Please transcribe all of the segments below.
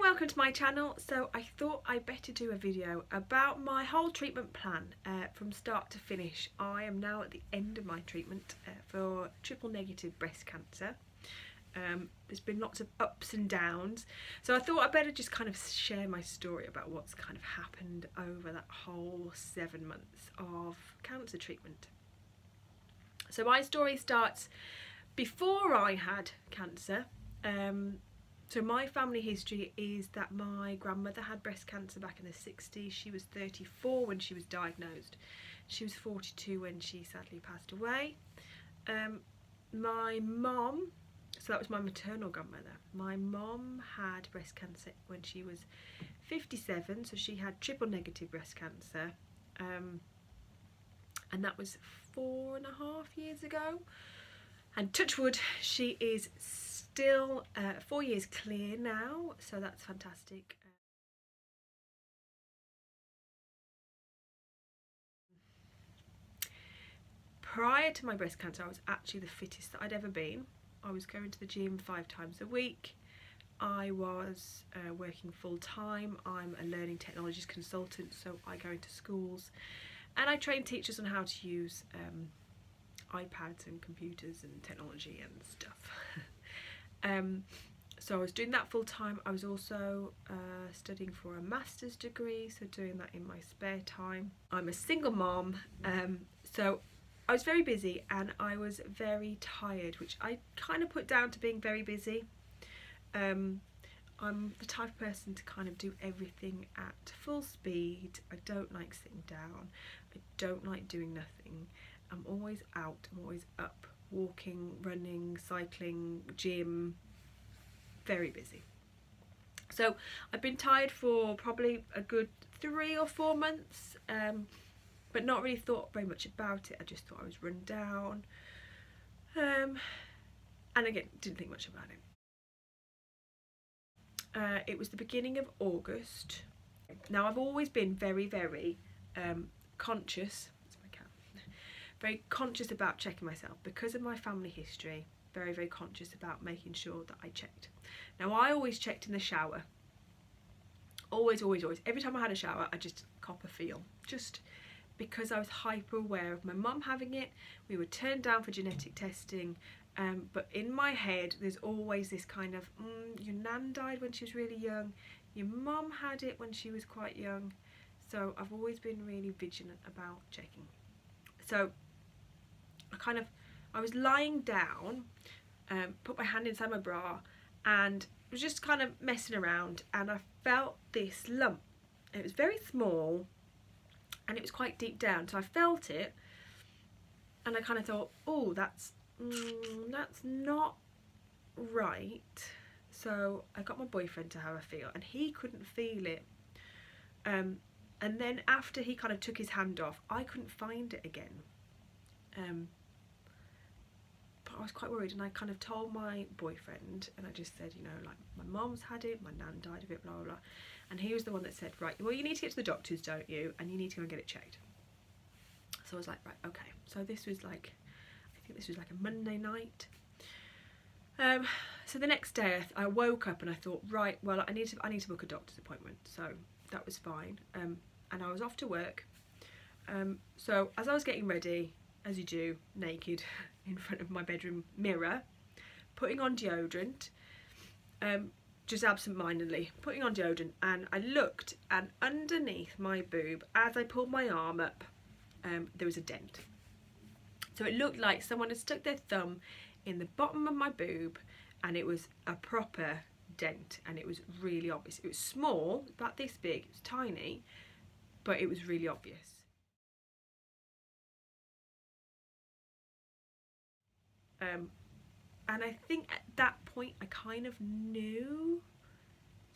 Hi, welcome to my channel. So I thought I better do a video about my whole treatment plan from start to finish. I am now at the end of my treatment for triple negative breast cancer. There's been lots of ups and downs, so I thought I better just kind of share my story about what's kind of happened over that whole 7 months of cancer treatment. So my story starts before I had cancer. So my family history is that my grandmother had breast cancer back in the 60s. She was 34 when she was diagnosed. She was 42 when she sadly passed away. My mum, so that was my maternal grandmother, my mum had breast cancer when she was 57, so she had triple negative breast cancer. And that was 4.5 years ago. And touch wood, she is still 4 years clear now, so that's fantastic. Prior to my breast cancer, I was actually the fittest that I'd ever been. I was going to the gym 5 times a week. I was working full time. I'm a learning technologies consultant, so I go into schools and I train teachers on how to use iPads and computers and technology and stuff. So I was doing that full time. I was also studying for a master's degree, so doing that in my spare time. I'm a single mom, so I was very busy and I was very tired, which I kind of put down to being very busy. I'm the type of person to kind of do everything at full speed. I don't like sitting down. I don't like doing nothing. I'm always out, I'm always up, walking, running, cycling, gym, very busy. So I've been tired for probably a good 3 or 4 months, but not really thought very much about it. I just thought I was run down, and again, didn't think much about it. It was the beginning of August. Now I've always been very, very conscious about checking myself because of my family history. Very, very conscious about making sure that I checked. Now I always checked in the shower. Always, always, always. Every time I had a shower, I just copper feel. Just because I was hyper aware of my mum having it. We were turned down for genetic testing. But in my head, there's always this kind of, your nan died when she was really young. Your mum had it when she was quite young. So I've always been really vigilant about checking. So I was lying down, put my hand inside my bra and was just kind of messing around, and I felt this lump. It was very small and it was quite deep down. So I felt it and I kind of thought, oh, that's not right. So I got my boyfriend to have a feel and he couldn't feel it. And then after he kind of took his hand off, I couldn't find it again. But I was quite worried and I kind of told my boyfriend and I just said, you know, like, my mum's had it, my nan died of it, blah, blah, blah. And he was the one that said, right, well, you need to get to the doctors, don't you? And you need to go and get it checked. So I was like, right, okay. So this was like, I think this was like a Monday night. So the next day I woke up and I thought, right, well, I need to book a doctor's appointment. So that was fine, and I was off to work. So as I was getting ready, as you do, naked in front of my bedroom mirror, putting on deodorant, just absent-mindedly putting on deodorant, and I looked, and underneath my boob, as I pulled my arm up, there was a dent. So it looked like someone had stuck their thumb in the bottom of my boob, and it was a proper dent, and it was really obvious. It was small, about this big, it was tiny, but it was really obvious. And I think at that point I kind of knew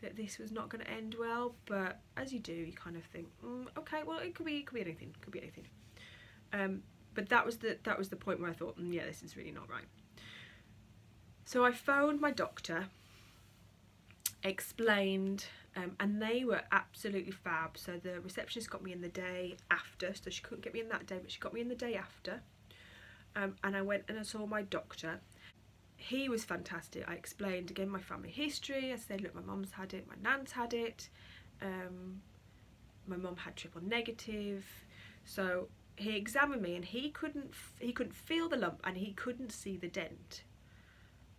that this was not going to end well, but as you do, you kind of think, okay, well, it could be anything, it could be anything. But that was the point where I thought, yeah, this is really not right. So I phoned my doctor, explained, and they were absolutely fab. So the receptionist got me in the day after, so she couldn't get me in that day, but she got me in the day after, and I went and I saw my doctor. He was fantastic. I explained again my family history. I said, look, my mum's had it, my nan's had it, my mum had triple negative. So he examined me, and he couldn't feel the lump, and he couldn't see the dent.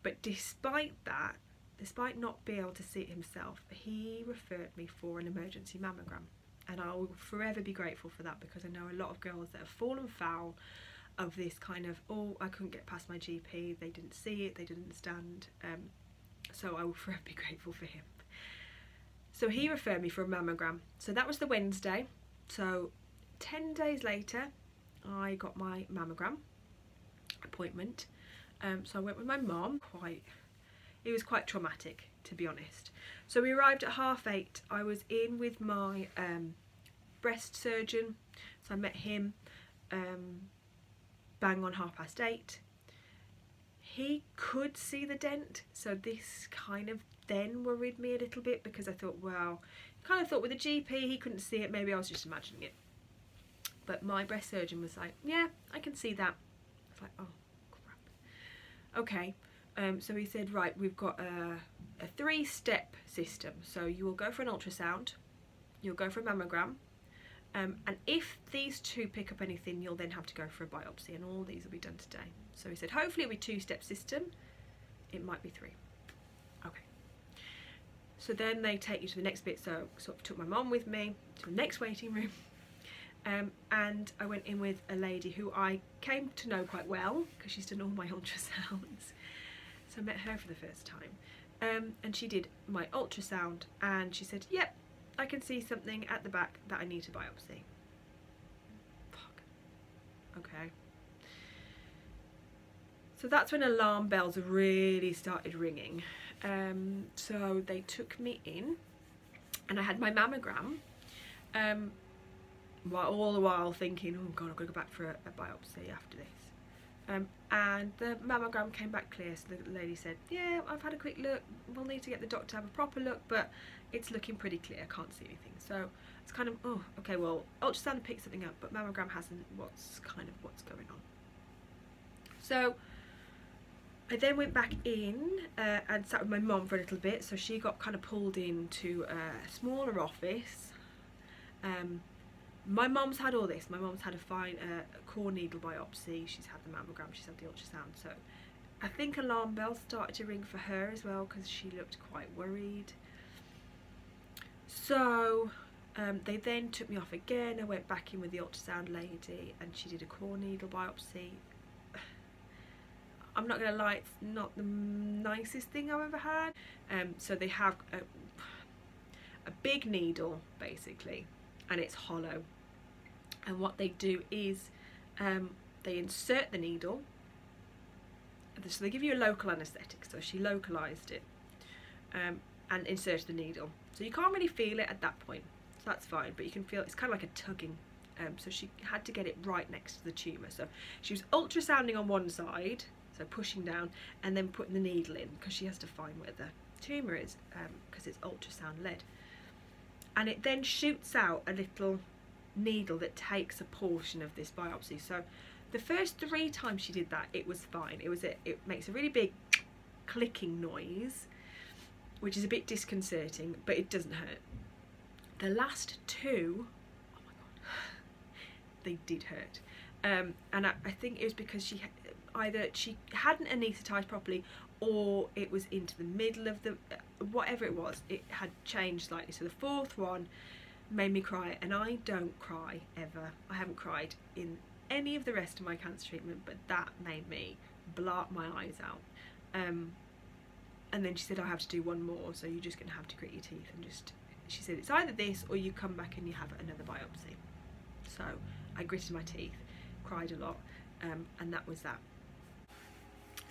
But despite that, despite not being able to see it himself, he referred me for an emergency mammogram, and I will forever be grateful for that, because I know a lot of girls that have fallen foul of this kind of, oh, I couldn't get past my GP, they didn't see it, they didn't understand. So I will forever be grateful for him. So he referred me for a mammogram. So that was the Wednesday. So 10 days later, I got my mammogram appointment. So I went with my mom. It was quite traumatic, to be honest. So we arrived at 8:30. I was in with my breast surgeon, so I met him bang on 8:30. He could see the dent, so this kind of then worried me a little bit, because I thought, well, I kind of thought with the GP he couldn't see it, maybe I was just imagining it. But my breast surgeon was like, yeah, I can see that. I was like, oh crap, okay. So he said, right, we've got a 3-step system. So you will go for an ultrasound, you'll go for a mammogram, and if these two pick up anything, you'll then have to go for a biopsy, and all these will be done today. So he said, hopefully it'll be 2-step system, it might be 3. Okay. So then they take you to the next bit, so sort of took my mom with me to the next waiting room. And I went in with a lady who I came to know quite well, because she's done all my ultrasounds. So I met her for the first time, and she did my ultrasound, and she said, yep, I can see something at the back that I need to biopsy. Fuck. Okay. So that's when alarm bells really started ringing. So they took me in, and I had my mammogram, while all the while thinking, oh god, I've got to go back for a biopsy after this. And the mammogram came back clear, so the lady said, yeah, I've had a quick look, we'll need to get the doctor to have a proper look, but it's looking pretty clear, I can't see anything. So it's kind of, oh, okay, well, ultrasound picked something up, but mammogram hasn't, what's kind of what's going on. So I then went back in and sat with my mum for a little bit, so she got kind of pulled into a smaller office. My mum's had all this. My mum's had a fine core needle biopsy, she's had the mammogram, she's had the ultrasound, so I think alarm bells started to ring for her as well, because she looked quite worried. So they then took me off again. I went back in with the ultrasound lady, and she did a core needle biopsy. I'm not gonna lie, it's not the nicest thing I've ever had. So they have a big needle basically, and it's hollow, and what they do is they insert the needle, so they give you a local anaesthetic, so she localised it and inserted the needle, so you can't really feel it at that point, so that's fine, but you can feel it's kind of like a tugging, so she had to get it right next to the tumour, so she was ultrasounding on one side, so pushing down and then putting the needle in, because she has to find where the tumour is, because it's ultrasound led. And it then shoots out a little needle that takes a portion of this biopsy. So the first 3 times she did that, it was fine. It makes a really big clicking noise, which is a bit disconcerting, but it doesn't hurt. The last 2, oh my god, they did hurt. And I think it was because either she hadn't anaesthetised properly, or it was into the middle of the, whatever it was, it had changed slightly. So the 4th one made me cry, and I don't cry ever. I haven't cried in any of the rest of my cancer treatment, but that made me blart my eyes out. And then she said, I have to do one more, so you're just gonna have to grit your teeth and just, she said, it's either this or you come back and you have another biopsy. So I gritted my teeth, cried a lot, and that was that.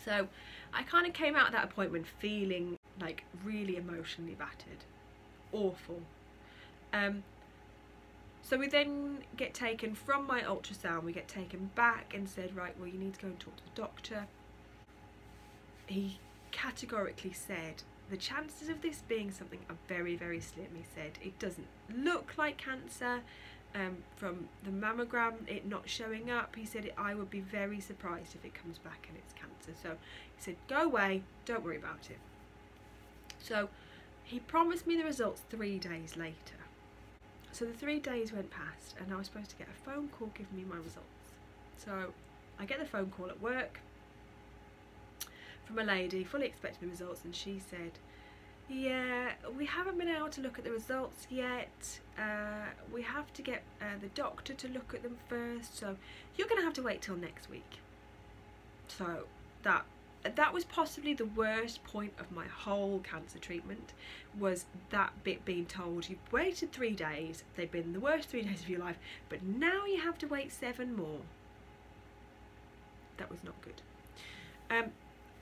So I kind of came out of that appointment feeling like really emotionally battered, awful. So we then get taken from my ultrasound, we get taken back and said, right, well, you need to go and talk to the doctor. He categorically said, the chances of this being something are very, very slim. He said, it doesn't look like cancer, from the mammogram, it not showing up. He said, I would be very surprised if it comes back and it's cancer. So he said, go away, don't worry about it. So he promised me the results 3 days later. So the 3 days went past and I was supposed to get a phone call giving me my results. So I get the phone call at work from a lady, fully expecting the results, and she said, yeah, we haven't been able to look at the results yet. We have to get the doctor to look at them first, so you're going to have to wait till next week. So that was possibly the worst point of my whole cancer treatment, was that bit being told, you've waited 3 days, they've been the worst 3 days of your life, but now you have to wait 7 more. That was not good.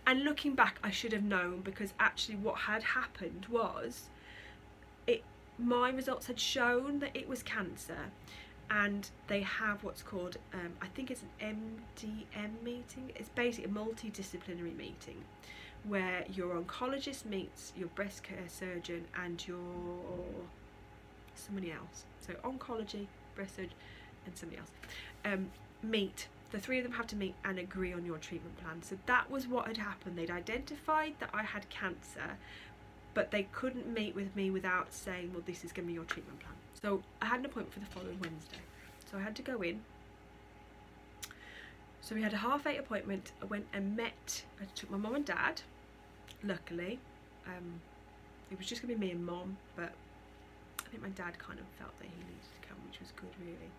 And looking back, I should have known, because actually what had happened was, my results had shown that it was cancer, and they have what's called, I think it's an MDM meeting. It's basically a multidisciplinary meeting where your oncologist meets your breast care surgeon and your somebody else. So oncology, breast surgeon, and somebody else meet. The three of them have to meet and agree on your treatment plan. So that was what had happened. They'd identified that I had cancer, but they couldn't meet with me without saying, well, this is going to be your treatment plan. So I had an appointment for the following Wednesday. So I had to go in. So we had a 8:30 appointment. I went and met, I took my mum and dad, luckily. It was just going to be me and mum, but I think my dad kind of felt that he needed to come, which was good, really.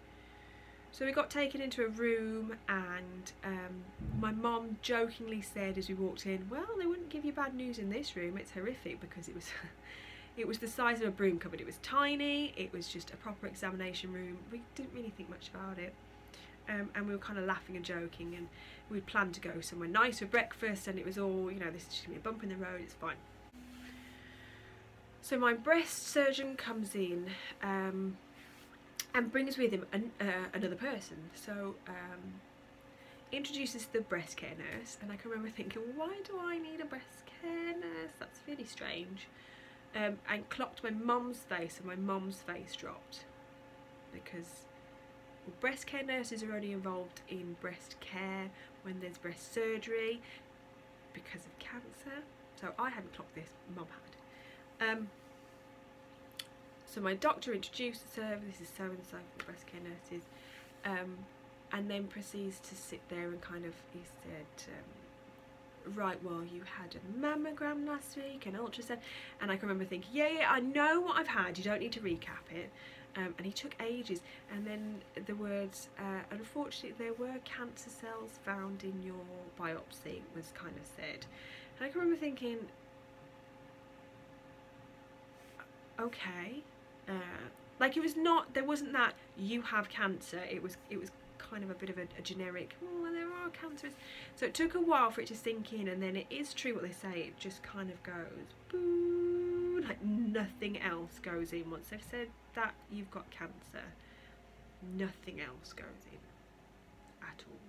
So we got taken into a room, and my mum jokingly said as we walked in, well, they wouldn't give you bad news in this room, it's horrific, because it was it was the size of a broom cupboard, it was tiny, it was just a proper examination room. We didn't really think much about it, and we were kind of laughing and joking, and we planned to go somewhere nice for breakfast, and it was all, you know, this is just going to be a bump in the road, it's fine. So my breast surgeon comes in, and brings with him another person. So introduces the breast care nurse, and I can remember thinking, why do I need a breast care nurse? That's really strange. And clocked my mum's face, and my mum's face dropped, because breast care nurses are only involved in breast care when there's breast surgery because of cancer. So I hadn't clocked this, mum had. So my doctor introduced her, this is so-and-so for the breast care nurses, and then proceeds to sit there and kind of, he said, right, well, you had a mammogram last week, an ultrasound, and I can remember thinking, yeah, I know what I've had, you don't need to recap it, and he took ages, and then the words, unfortunately, there were cancer cells found in your biopsy, was kind of said, and I can remember thinking, okay. Like, it was not, there wasn't that you have cancer, it was kind of a bit of a generic, well, there are cancers. So it took a while for it to sink in, and then it is true what they say, it just kind of goes boo, like nothing else goes in. Once they've said that you've got cancer, nothing else goes in at all.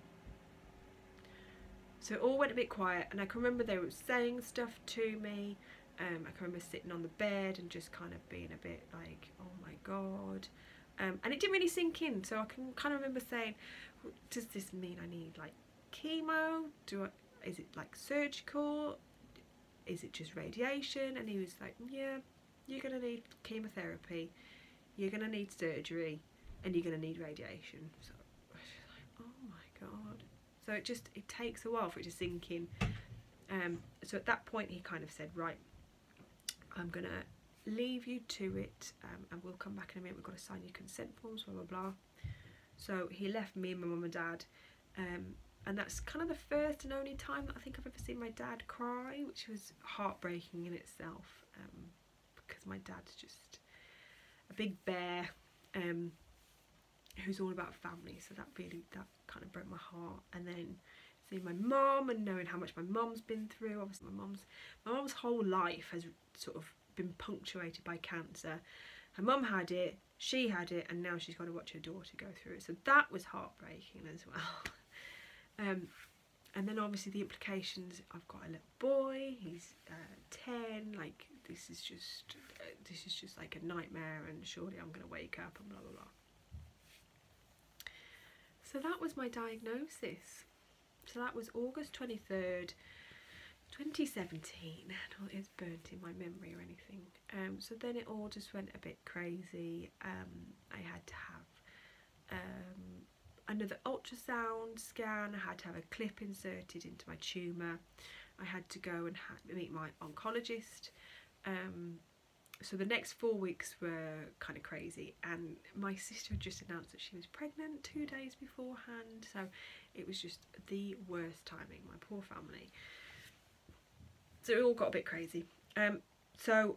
So it all went a bit quiet, and I can remember they were saying stuff to me. I can remember sitting on the bed and just kind of being a bit like, oh my god, and it didn't really sink in. So I can kind of remember saying, does this mean I need like chemo? Is it like surgical? Is it just radiation? And he was like, yeah, you're going to need chemotherapy, you're going to need surgery, and you're going to need radiation. So I was just like, oh my god. So it takes a while for it to sink in. So at that point he kind of said, right, I'm going to leave you to it, and we'll come back in a minute, we've got to sign your consent forms, blah, blah, blah. So he left me and my mum and dad, and that's kind of the first and only time that I think I've ever seen my dad cry, which was heartbreaking in itself, because my dad's just a big bear, who's all about family, so that kind of broke my heart. And then seeing my mum and knowing how much my mum's been through, obviously my mum's whole life has sort of been punctuated by cancer. Her mum had it, she had it, and now she's got to watch her daughter go through it. So that was heartbreaking as well. And then obviously the implications, I've got a little boy, he's 10, like this is just like a nightmare, and surely I'm going to wake up and blah blah blah. So that was my diagnosis. So that was August 23rd, 2017. Not it's burnt in my memory or anything. So then it all just went a bit crazy. I had to have another ultrasound scan. I had to have a clip inserted into my tumour. I had to go and meet my oncologist. So the next 4 weeks were kind of crazy, and my sister had just announced that she was pregnant 2 days beforehand, so it was just the worst timing, my poor family. So it all got a bit crazy. So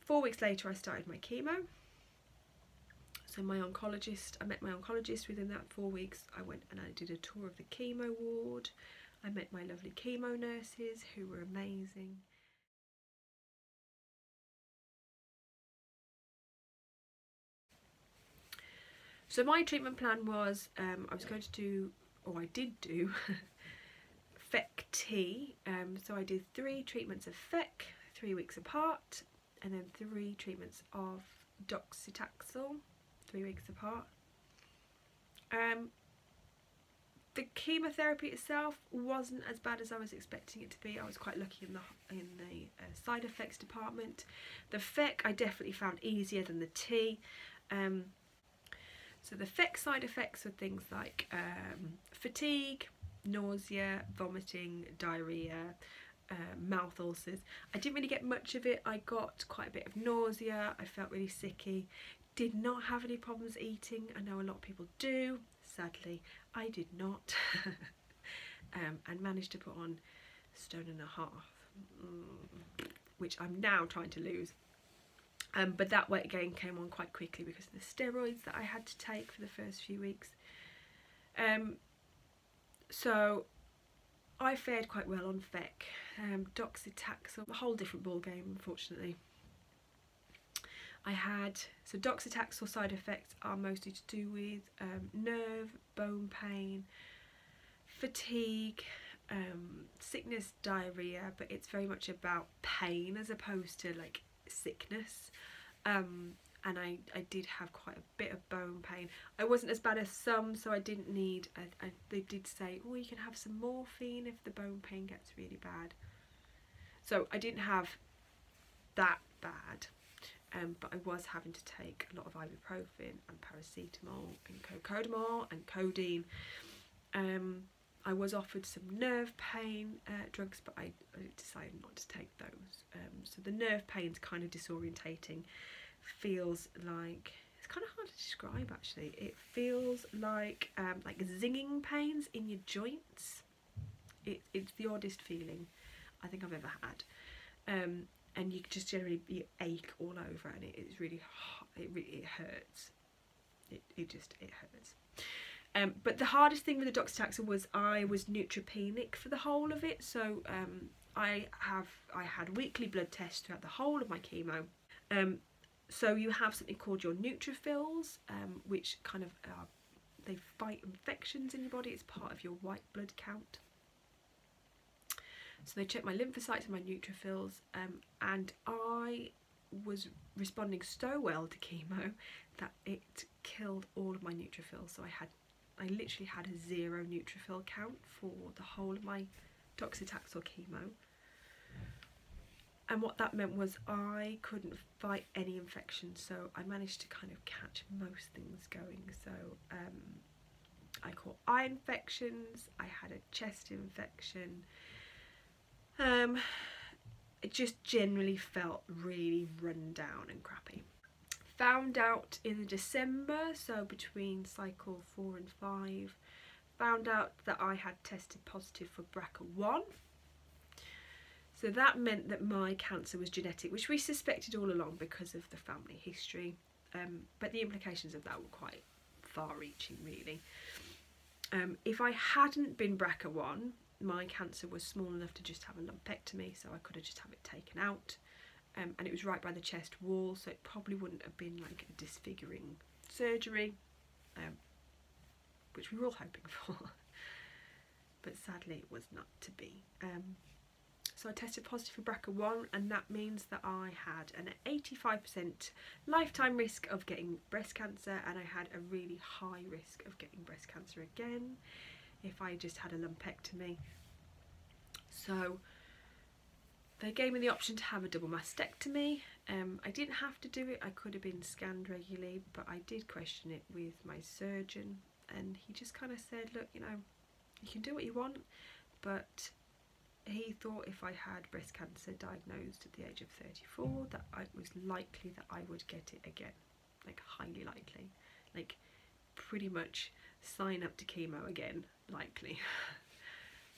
4 weeks later I started my chemo. So my oncologist, I met my oncologist within that 4 weeks. I went and I did a tour of the chemo ward. I met my lovely chemo nurses who were amazing. So my treatment plan was, I was going to do, or I did do, FEC-T. So I did 3 treatments of FEC, 3 weeks apart, and then 3 treatments of docetaxel, 3 weeks apart. The chemotherapy itself wasn't as bad as I was expecting it to be. I was quite lucky in the side effects department. The FEC I definitely found easier than the T. So the FEC side effects were things like fatigue, nausea, vomiting, diarrhoea, mouth ulcers. I didn't really get much of it. I got quite a bit of nausea. I felt really sicky. Did not have any problems eating. I know a lot of people do. Sadly, I did not. And managed to put on a stone and a half, which I'm now trying to lose. But that weight gain came on quite quickly because of the steroids that I had to take for the first few weeks. So I fared quite well on FEC. Docetaxel, a whole different ball game, unfortunately. So docetaxel side effects are mostly to do with nerve, bone pain, fatigue, sickness, diarrhoea, but it's very much about pain as opposed to like sickness. And I did have quite a bit of bone pain. I wasn't as bad as some, so I didn't need, they did say, oh, you can have some morphine if the bone pain gets really bad. So I didn't have that bad, but I was having to take a lot of ibuprofen and paracetamol and cocodamol and codeine. I was offered some nerve pain drugs, but I decided not to take those. So the nerve pain's kind of disorientating. Feels like, it's kind of hard to describe actually. It feels like zinging pains in your joints. It's the oddest feeling I think I've ever had. And you just generally, you ache all over, and it's really hard. It hurts. It hurts. But the hardest thing with the docetaxel was I was neutropenic for the whole of it. So I had weekly blood tests throughout the whole of my chemo. So you have something called your neutrophils, which kind of they fight infections in your body. It's part of your white blood count. So they check my lymphocytes and my neutrophils, and I was responding so well to chemo that it killed all of my neutrophils. So I literally had a 0 neutrophil count for the whole of my docetaxel chemo. And what that meant was I couldn't fight any infection, so I managed to kind of catch most things going. So I caught eye infections, I had a chest infection. It just generally felt really run down and crappy. Found out in December, so between cycle 4 and 5, found out that I had tested positive for BRCA1. So that meant that my cancer was genetic, which we suspected all along because of the family history. But the implications of that were quite far-reaching, really. If I hadn't been BRCA1, my cancer was small enough to just have a lumpectomy, so I could have just had it taken out. And it was right by the chest wall, so it probably wouldn't have been like a disfiguring surgery, which we were all hoping for. But sadly, it was not to be. So I tested positive for BRCA1, and that means that I had an 85% lifetime risk of getting breast cancer, and I had a really high risk of getting breast cancer again if I just had a lumpectomy. So they gave me the option to have a double mastectomy. I didn't have to do it, I could have been scanned regularly, but I did question it with my surgeon, and he just kind of said, look, you know, you can do what you want, but he thought if I had breast cancer diagnosed at the age of 34 that it was likely that I would get it again, like highly likely, like pretty much sign up to chemo again, likely.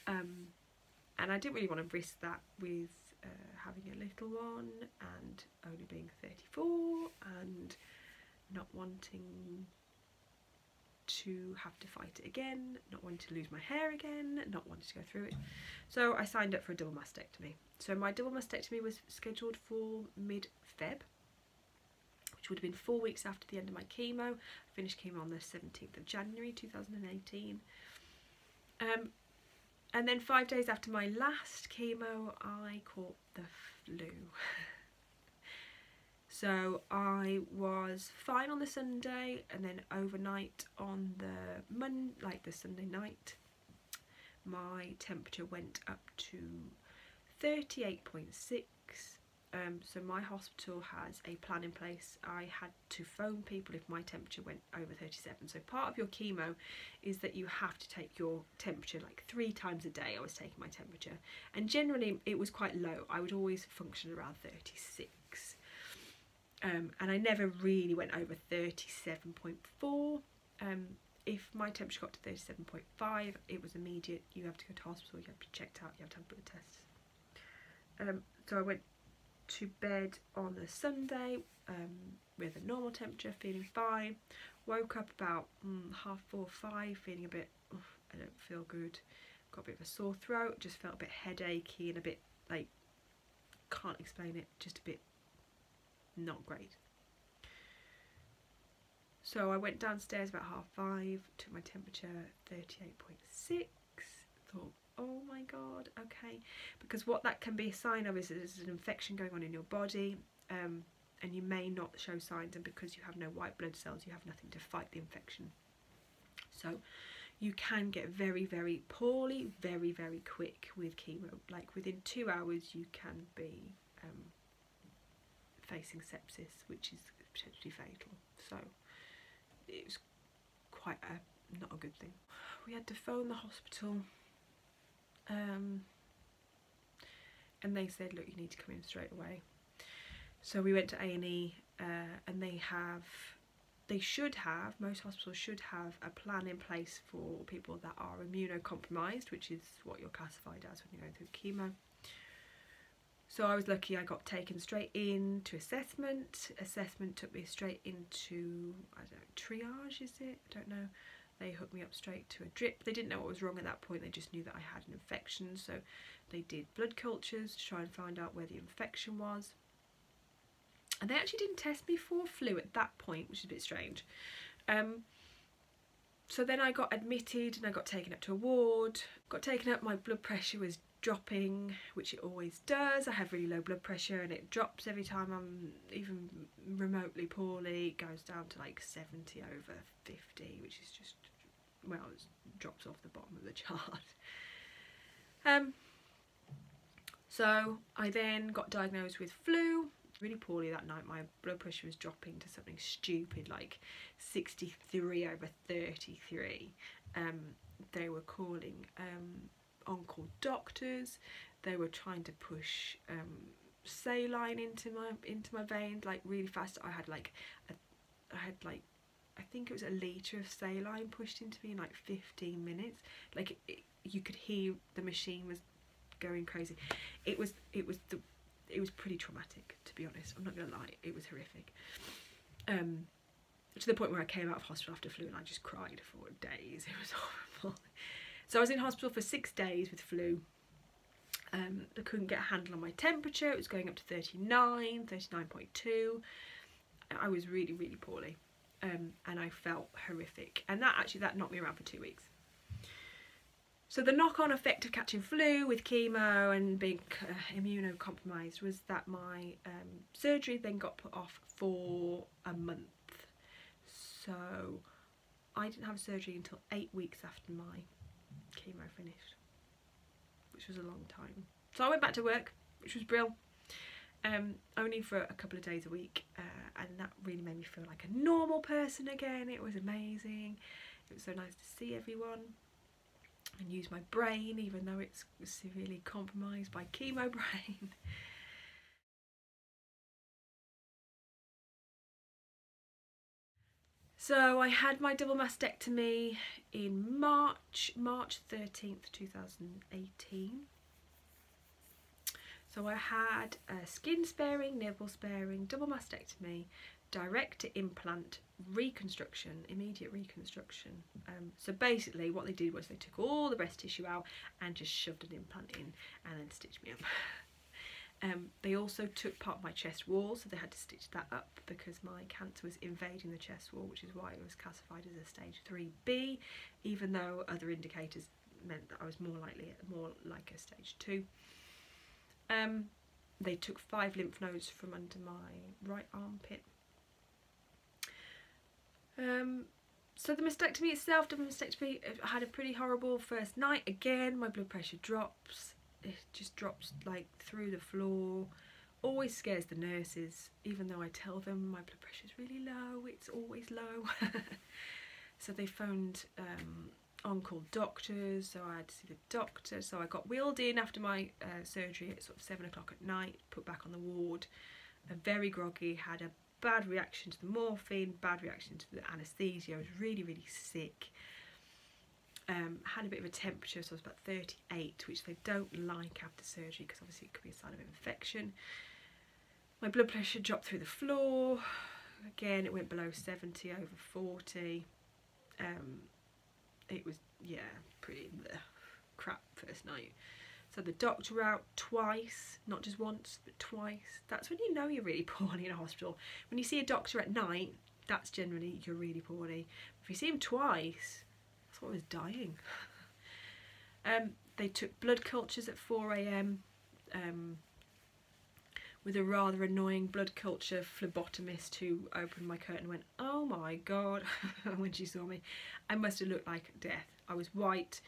And I didn't really want to risk that with having a little one and only being 34 and not wanting to have to fight it again, not wanting to lose my hair again, not wanting to go through it. So I signed up for a double mastectomy. So my double mastectomy was scheduled for mid-Feb, which would have been 4 weeks after the end of my chemo. I finished chemo on the 17th of January 2018. And then 5 days after my last chemo, I caught the flu. So I was fine on the Sunday, and then overnight on the Monday, like the Sunday night, my temperature went up to 38.6. So my hospital has a plan in place. I had to phone people if my temperature went over 37. So part of your chemo is that you have to take your temperature like 3 times a day. I was taking my temperature, and generally it was quite low. I would always function around 36. And I never really went over 37.4. If my temperature got to 37.5, it was immediate. You have to go to hospital, you have to be checked out, you have to have blood tests. So I went to bed on a Sunday with a normal temperature, feeling fine. Woke up about 4:30, 5, feeling a bit, I don't feel good. Got a bit of a sore throat, just felt a bit headachy and a bit like, can't explain it, just a bit not great. So I went downstairs about 5:30, took my temperature 38.6, thought, oh my god, okay, because what that can be a sign of is that there's an infection going on in your body, and you may not show signs, and because you have no white blood cells you have nothing to fight the infection, so you can get very, very poorly very, very quick with chemo. Like within 2 hours you can be facing sepsis, which is potentially fatal, so it was quite not a good thing. We had to phone the hospital, and they said, look, you need to come in straight away. So we went to A&E, and most hospitals should have a plan in place for people that are immunocompromised, which is what you're classified as when you're going through chemo. So I was lucky, I got taken straight in to assessment. Assessment took me straight into, I don't know, triage is it? I don't know. They hooked me up straight to a drip. They didn't know what was wrong at that point, they just knew that I had an infection. So they did blood cultures to try and find out where the infection was. And they actually didn't test me for flu at that point, which is a bit strange. So then I got admitted and I got taken up to a ward. Got taken up, my blood pressure was dropping, which it always does. I have really low blood pressure and it drops every time I'm even remotely poorly. It goes down to like 70/50, which is just, well, it drops off the bottom of the chart. So I then got diagnosed with flu. Really poorly that night, my blood pressure was dropping to something stupid like 63/33. They were calling on-call doctors, they were trying to push saline into my veins like really fast. I had like I think it was a litre of saline pushed into me in like 15 minutes. Like you could hear the machine was going crazy. It was pretty traumatic, to be honest, I'm not gonna lie, it was horrific. To the point where I came out of hospital after flu and I just cried for days, it was horrible. So I was in hospital for 6 days with flu. I couldn't get a handle on my temperature, it was going up to 39, 39.2. I was really, really poorly, and I felt horrific. And that knocked me around for 2 weeks. So the knock-on effect of catching flu with chemo and being immunocompromised was that my surgery then got put off for a month. So I didn't have surgery until 8 weeks after my chemo finished, which was a long time. So I went back to work, which was brilliant, only for a couple of days a week, and that really made me feel like a normal person again. It was amazing. It was so nice to see everyone and use my brain, even though it's severely compromised by chemo brain. So I had my double mastectomy in March 13th, 2018. So I had a skin sparing, nipple sparing, double mastectomy, direct to implant, reconstruction, immediate reconstruction. So basically what they did was they took all the breast tissue out and just shoved an implant in and then stitched me up. They also took part of my chest wall, so they had to stitch that up because my cancer was invading the chest wall, which is why it was classified as a stage 3B, even though other indicators meant that I was more like a stage 2. They took 5 lymph nodes from under my right armpit. So the mastectomy itself, double mastectomy, I had a pretty horrible first night. Again, my blood pressure drops. It just drops like through the floor. Always scares the nurses, even though I tell them my blood pressure is really low. It's always low. So they phoned on-call doctors, so I had to see the doctor. So I got wheeled in after my surgery at sort of 7 o'clock at night, put back on the ward, very groggy, had a bad reaction to the morphine, bad reaction to the anaesthesia. I was really, really sick. Had a bit of a temperature, so I was about 38, which they don't like after surgery because obviously it could be a sign of infection. My blood pressure dropped through the floor. Again, it went below 70, over 40. It was, yeah, pretty crap first night. So the doctor out twice, not just once, but twice. That's when you know you're really poorly in a hospital. When you see a doctor at night, that's generally you're really poorly. If you see him twice, I was dying. They took blood cultures at 4 a.m. With a rather annoying blood culture phlebotomist who opened my curtain and went, "Oh my god," when she saw me. I must have looked like death. I was white.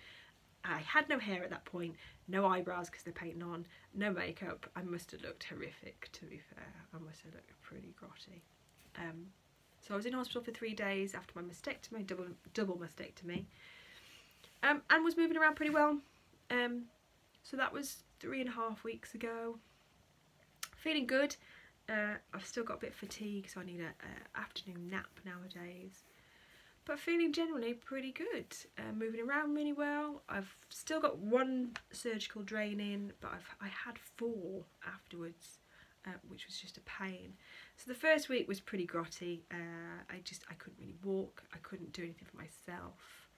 I had no hair at that point, no eyebrows because they're painting on, no makeup. I must have looked horrific, to be fair. I must have looked pretty grotty. So I was in hospital for 3 days after my mastectomy, double mastectomy, and was moving around pretty well. So that was 3.5 weeks ago. Feeling good. I've still got a bit of fatigue, so I need a afternoon nap nowadays. But feeling generally pretty good. Moving around really well. I've still got 1 surgical drain in, but I had 4 afterwards. Which was just a pain. So the first week was pretty grotty. I couldn't really walk. I couldn't do anything for myself.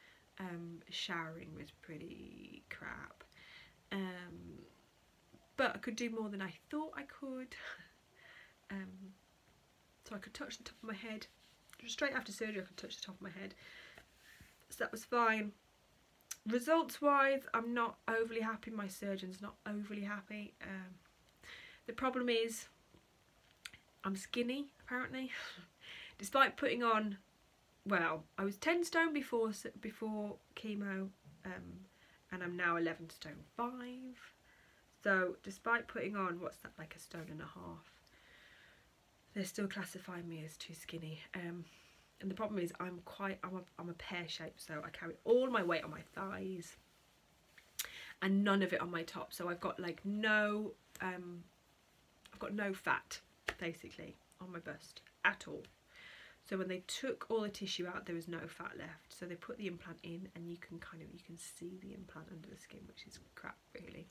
Showering was pretty crap. But I could do more than I thought I could. So I could touch the top of my head. Just straight after surgery I could touch the top of my head. So that was fine. Results wise, I'm not overly happy. My surgeon's not overly happy. The problem is I'm skinny, apparently. Despite putting on, well, I was 10 stone before chemo, and I'm now 11 stone 5. So despite putting on, what's that, like a stone and a half, they're still classifying me as too skinny. And the problem is I'm a pear shape, so I carry all my weight on my thighs and none of it on my top. So I've got like no I've got no fat basically on my bust at all. So when they took all the tissue out, there was no fat left. So they put the implant in, and you can see the implant under the skin, which is crap really.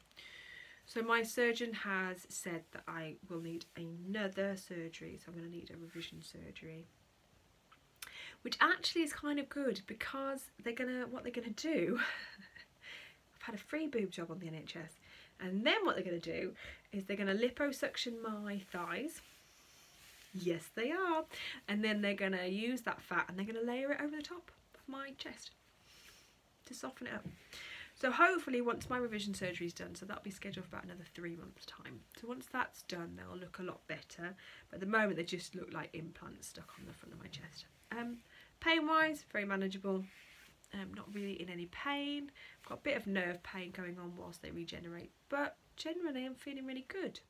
So my surgeon has said that I will need another surgery. So I'm going to need a revision surgery, which actually is kind of good because what they're gonna do. I've had a free boob job on the NHS. And then what they're going to do is they're going to liposuction my thighs. Yes, they are. And then they're going to use that fat and they're going to layer it over the top of my chest to soften it up. So hopefully once my revision surgery is done, so that'll be scheduled for about another 3 months time. So once that's done, they'll look a lot better. But at the moment they just look like implants stuck on the front of my chest. Pain wise, very manageable. Not really in any pain. I've got a bit of nerve pain going on whilst they regenerate, but generally I'm feeling really good.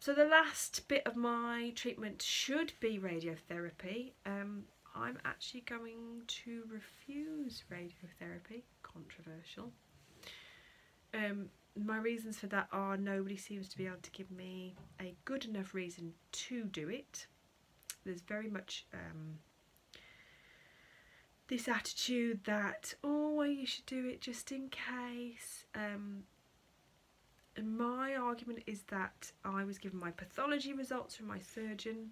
So the last bit of my treatment should be radiotherapy. I'm actually going to refuse radiotherapy. Controversial. My reasons for that are nobody seems to be able to give me a good enough reason to do it. There's very much this attitude that, oh well, you should do it just in case. And my argument is that I was given my pathology results from my surgeon,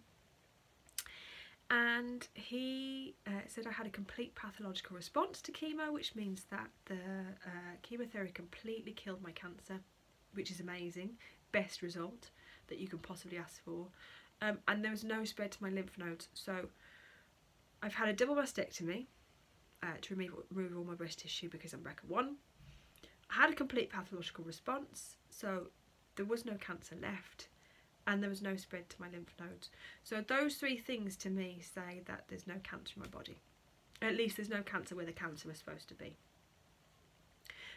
and he said I had a complete pathological response to chemo, which means that the chemotherapy completely killed my cancer, which is amazing, best result that you can possibly ask for. And there was no spread to my lymph nodes, so I've had a double mastectomy to remove all my breast tissue because I'm BRCA1. I had a complete pathological response, so there was no cancer left, and there was no spread to my lymph nodes. So those three things to me say that there's no cancer in my body. At least there's no cancer where the cancer was supposed to be.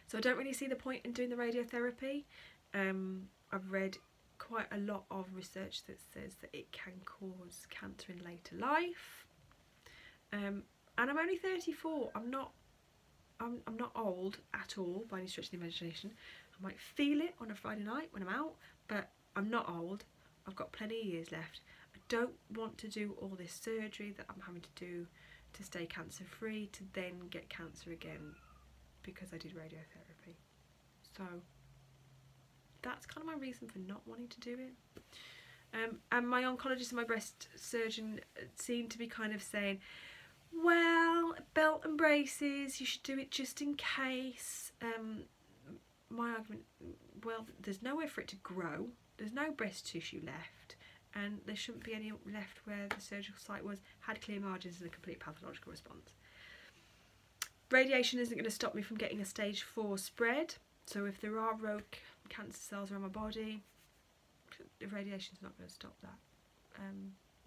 So I don't really see the point in doing the radiotherapy. I've read quite a lot of research that says that it can cause cancer in later life. And I'm only 34. I'm not old at all by any stretch of the imagination. I might feel it on a Friday night when I'm out, but I'm not old. I've got plenty of years left. I don't want to do all this surgery that I'm having to do to stay cancer free to then get cancer again because I did radiotherapy. So that's kind of my reason for not wanting to do it. And my oncologist and my breast surgeon seemed to be kind of saying, well, belt and braces, you should do it just in case. My argument, well, there's nowhere for it to grow, there's no breast tissue left, and there shouldn't be any left where the surgical site was, had clear margins and a complete pathological response. Radiation isn't going to stop me from getting a stage 4 spread, so if there are rogue cancer cells around my body, the radiation's not going to stop that.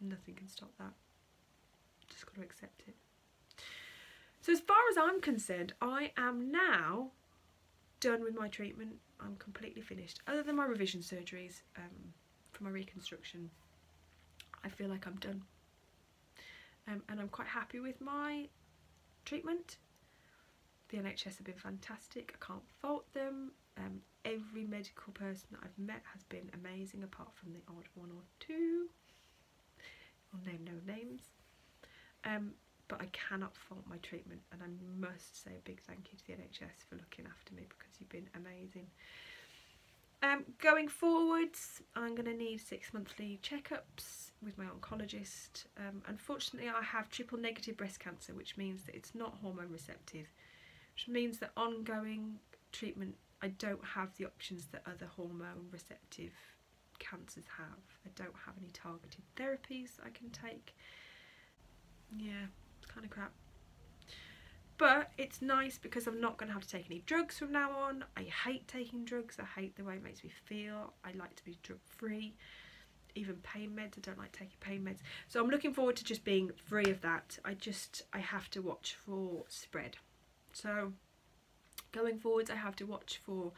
Nothing can stop that. Just got to accept it. So as far as I'm concerned, I am now done with my treatment. I'm completely finished. Other than my revision surgeries for my reconstruction, I feel like I'm done. And I'm quite happy with my treatment. The NHS have been fantastic. I can't fault them. Every medical person that I've met has been amazing, apart from the odd one or two. I'll name no names. But I cannot fault my treatment, and I must say a big thank you to the NHS for looking after me, because you've been amazing. Going forwards, I'm going to need 6 monthly checkups with my oncologist. Unfortunately, I have triple negative breast cancer, which means that it's not hormone receptive, which means that ongoing treatment, I don't have the options that other hormone receptive cancers have. I don't have any targeted therapies I can take. Yeah, it's kind of crap, but it's nice because I'm not going to have to take any drugs from now on. I hate taking drugs. I hate the way it makes me feel. I like to be drug free. Even pain meds, I don't like taking pain meds, so I'm looking forward to just being free of that. I have to watch for spread, so going forwards I have to watch for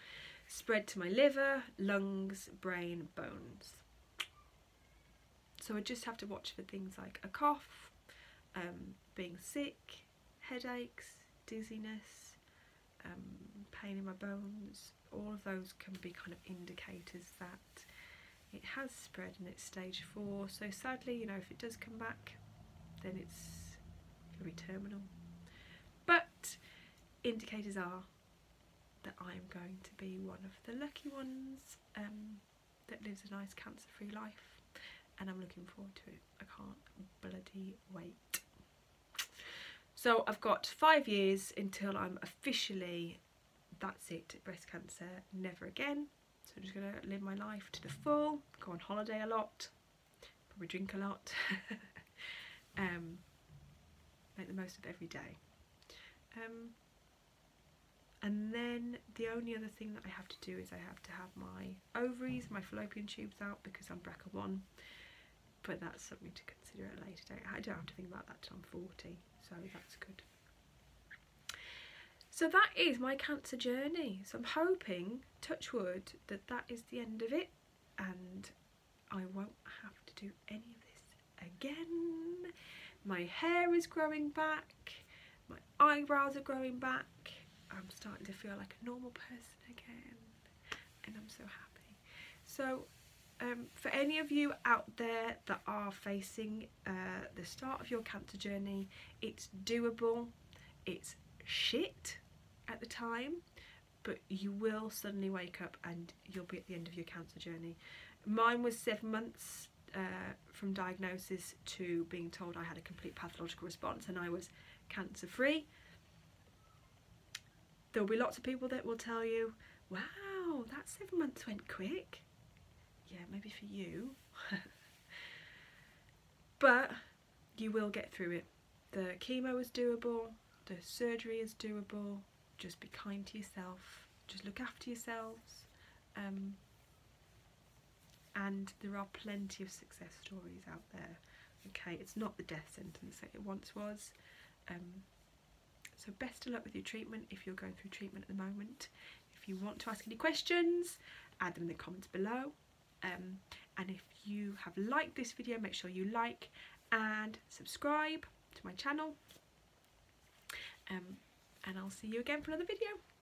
spread to my liver, lungs, brain, bones. So I just have to watch for things like a cough, being sick, headaches, dizziness, pain in my bones. All of those can be kind of indicators that it has spread and it's stage 4. So sadly, you know, if it does come back, then it's going to be terminal. But indicators are that I am going to be one of the lucky ones that lives a nice cancer-free life, and I'm looking forward to it. I can't bloody wait. So I've got 5 years until I'm officially, that's it, breast cancer, never again. So I'm just gonna live my life to the full, go on holiday a lot, probably drink a lot, make the most of every day. And then the only other thing that I have to do is I have to have my ovaries, my fallopian tubes out, because I'm BRCA1, but that's something to consider at a later date. I don't have to think about that till I'm 40, so that's good. So that is my cancer journey. So I'm hoping, touch wood, that that is the end of it and I won't have to do any of this again. My hair is growing back, my eyebrows are growing back, I'm starting to feel like a normal person again, and I'm so happy. So for any of you out there that are facing the start of your cancer journey, it's doable, it's shit at the time, but you will suddenly wake up and you'll be at the end of your cancer journey. Mine was 7 months from diagnosis to being told I had a complete pathological response and I was cancer free. There'll be lots of people that will tell you, wow, that 7 months went quick. Yeah, maybe for you. But you will get through it. The chemo is doable, the surgery is doable. Just be kind to yourself. Just look after yourselves. And there are plenty of success stories out there. Okay, it's not the death sentence that it once was. So best of luck with your treatment if you're going through treatment at the moment. If you want to ask any questions, add them in the comments below. And if you have liked this video, make sure you like and subscribe to my channel. And I'll see you again for another video.